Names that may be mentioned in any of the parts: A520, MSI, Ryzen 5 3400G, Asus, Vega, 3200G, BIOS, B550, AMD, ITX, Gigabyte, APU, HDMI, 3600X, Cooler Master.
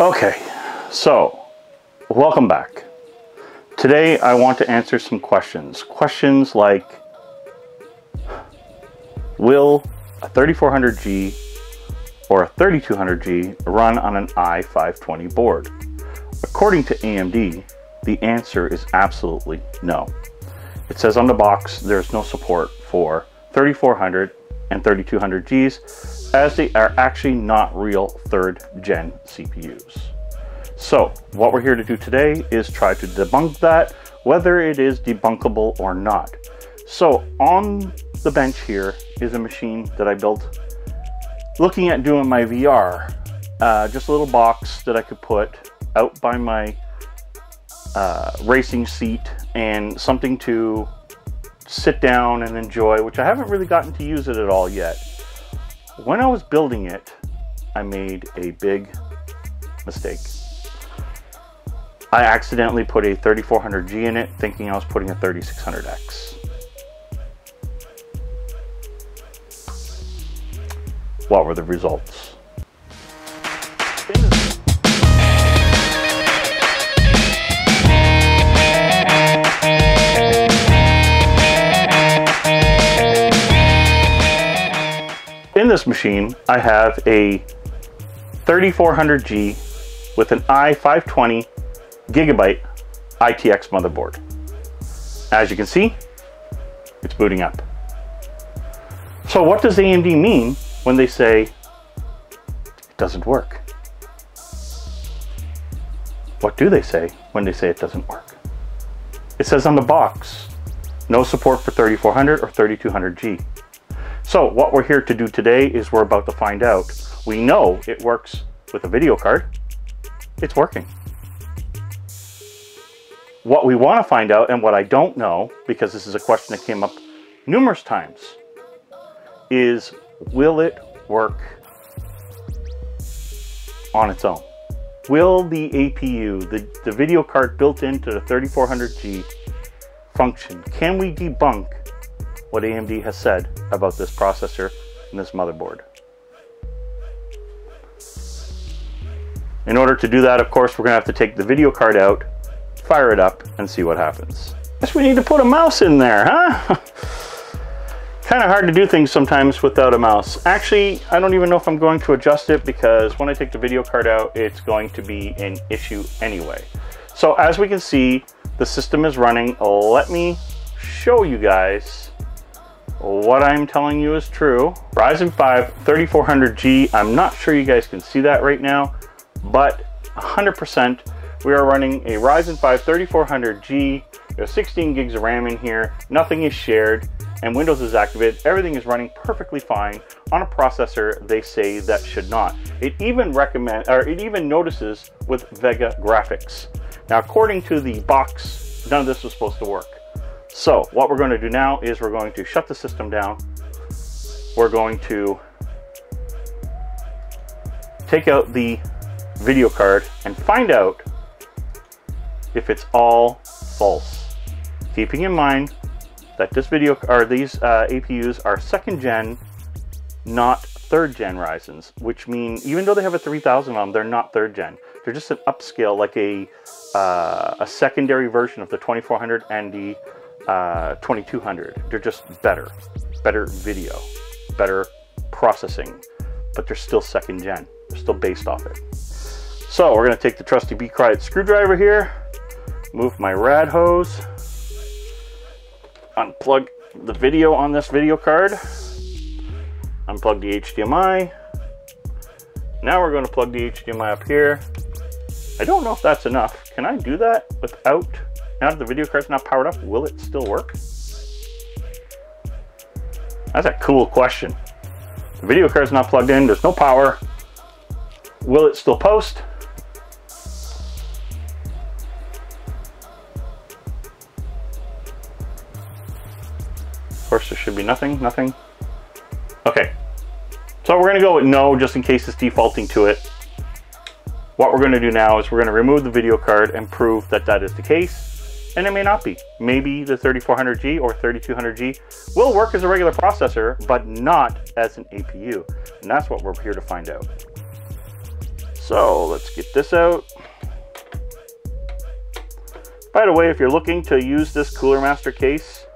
Okay, so welcome back. Today I want to answer some questions. Questions like, will a 3400G or a 3200G run on an i520 board? According to AMD, the answer is absolutely no. It says on the box there's no support for 3400 and 3200Gs, as they are actually not real third-gen CPUs. So what we're here to do today is try to debunk that, whether it is debunkable or not. So on the bench here is a machine that I built looking at doing my VR, just a little box that I could put out by my racing seat and something to sit down and enjoy, which I haven't really gotten to use it at all yet. When I was building it, I made a big mistake. I accidentally put a 3400G in it, thinking I was putting a 3600X. What were the results? In this machine, I have a 3400G with an i520 Gigabyte ITX motherboard. As you can see, it's booting up. So what does AMD mean when they say it doesn't work? What do they say when they say it doesn't work? It says on the box, no support for 3400 or 3200G. So what we're here to do today is we're about to find out. We know it works with a video card. It's working. What we want to find out, and what I don't know, because this is a question that came up numerous times, is will it work on its own? Will the APU, the video card built into the 3400G function? Can we debunk what AMD has said about this processor and this motherboard? In order to do that, of course, we're going to have to take the video card out, fire it up, and see what happens. Guess we need to put a mouse in there, huh? Kind of hard to do things sometimes without a mouse. Actually, I don't even know if I'm going to adjust it, because when I take the video card out, it's going to be an issue anyway. So as we can see, the system is running. Let me show you guys what I'm telling you is true. Ryzen 5 3400G, I'm not sure you guys can see that right now, but 100%. We are running a Ryzen 5 3400G. There's 16 gigs of RAM in here. Nothing is shared and Windows is activated. Everything is running perfectly fine on a processor they say that should not. It even recommends, or it even notices with Vega graphics. Now, according to the box, none of this was supposed to work. So what we're going to do now is we're going to shut the system down. We're going to take out the video card and find out if it's all false, keeping in mind that this video, or these APUs are second gen, not third gen Ryzen's, which mean even though they have a 3000 on them, they're not third gen. They're just an upscale, like a secondary version of the 2400 and the 2200. They're just better video, better processing, but they're still second gen. They're still based off it. So we're going to take the trusty B-Criot screwdriver here. Move my rad hose, unplug the video on this video card, unplug the HDMI. Now we're going to plug the HDMI up here. I don't know if that's enough. Can I do that without, now that the video card's not powered up, will it still work? That's a cool question. The video card's not plugged in, there's no power. Will it still post? Of course, there should be nothing. Okay, so we're gonna go with no, just in case it's defaulting to it. What we're gonna do now is we're gonna remove the video card and prove that that is the case, and it may not be. Maybe the 3400G or 3200G will work as a regular processor, but not as an APU, and that's what we're here to find out. So let's get this out. By the way, if you're looking to use this Cooler Master case,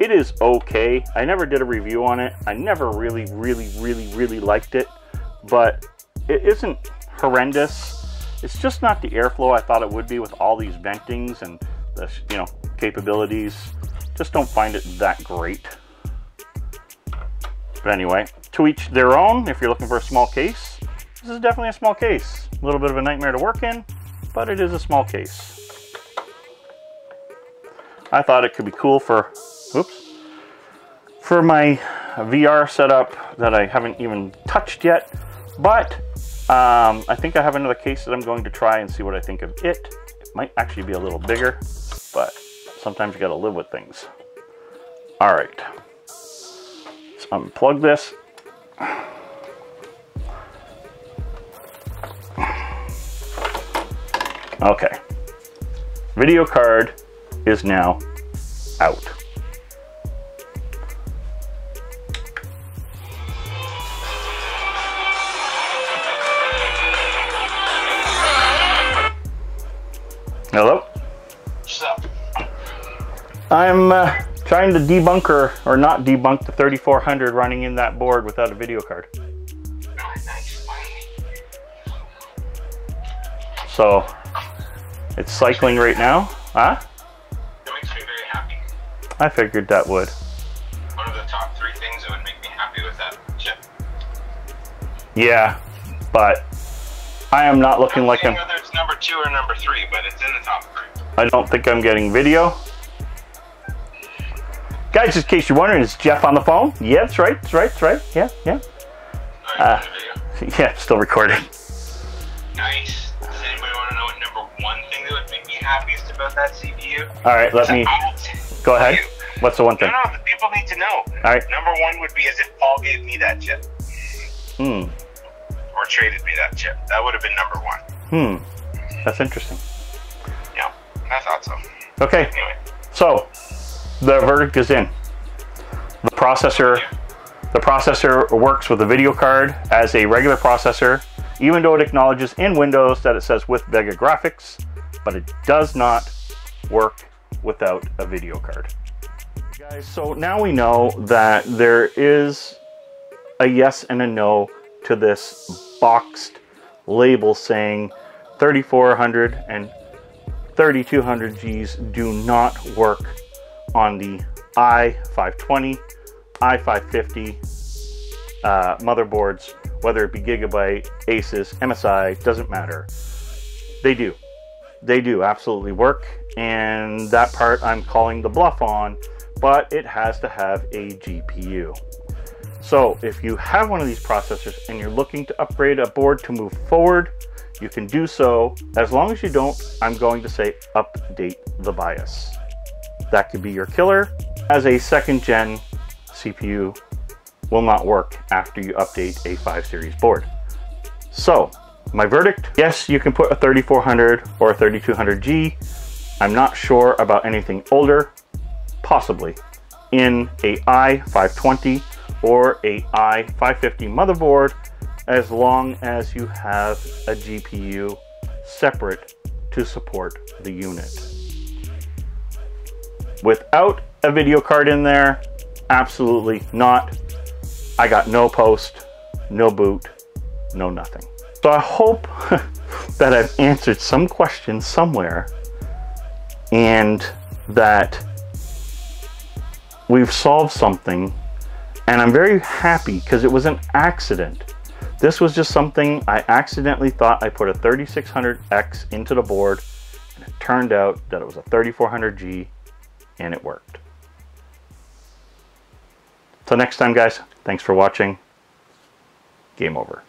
it is okay. I never did a review on it. I never really liked it, but it isn't horrendous. It's just not the airflow I thought it would be with all these ventings and the, you know, capabilities. Just don't find it that great. But anyway, to each their own. If you're looking for a small case, this is definitely a small case. A little bit of a nightmare to work in, but it is a small case. I thought it could be cool for, oops, for my VR setup that I haven't even touched yet, but I think I have another case that I'm going to try and see what I think of it. It might actually be a little bigger, but sometimes you gotta live with things. All right, let's unplug this. Okay, video card is now out. Hello? What's up? I'm trying to debunker, or not debunk, the 3400 running in that board without a video card. So it's cycling right now. Huh? I figured that would. One of the top three things that would make me happy with that chip. Yeah, but I am not looking like I'm... I don't know whether it's number two or number three, but it's in the top three. I don't think I'm getting video. Guys, just in case you're wondering, is Jeff on the phone? Yeah, that's right, that's right, that's right. Yeah, yeah. Yeah, still recording. Nice. Does anybody want to know what number one thing that would make me happiest about that CPU? All right, let me... Go ahead. What's the one thing? No, the people need to know. All right. Number one would be as if Paul gave me that chip. Hmm. Or traded me that chip. That would have been number one. Hmm. That's interesting. Yeah, I thought so. Okay. Anyway. So, the verdict is in. The processor works with the video card as a regular processor, even though it acknowledges in Windows that it says with Vega graphics, but it does not work without a video card. Guys, so now we know that there is a yes and a no to this boxed label saying 3400 and 3200Gs do not work on the i520, i550 motherboards, whether it be Gigabyte, Asus, MSI, doesn't matter. They do absolutely work, and that part I'm calling the bluff on, but it has to have a GPU. So if you have one of these processors and you're looking to upgrade a board to move forward, you can do so, as long as you don't, I'm going to say, update the BIOS. That could be your killer, as a second gen CPU will not work after you update a 5 series board. So my verdict, yes, you can put a 3400 or a 3200G. I'm not sure about anything older, possibly, in a i520 or a i550 motherboard, as long as you have a GPU separate to support the unit. Without a video card in there, absolutely not. I got no post, no boot, no nothing. So I hope that I've answered some questions somewhere, and that we've solved something, and I'm very happy because it was an accident. This was just something I accidentally thought I put a 3600X into the board, and it turned out that it was a 3400G, and it worked. Till next time, guys, thanks for watching. Game over.